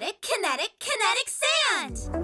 Kinetic Sand!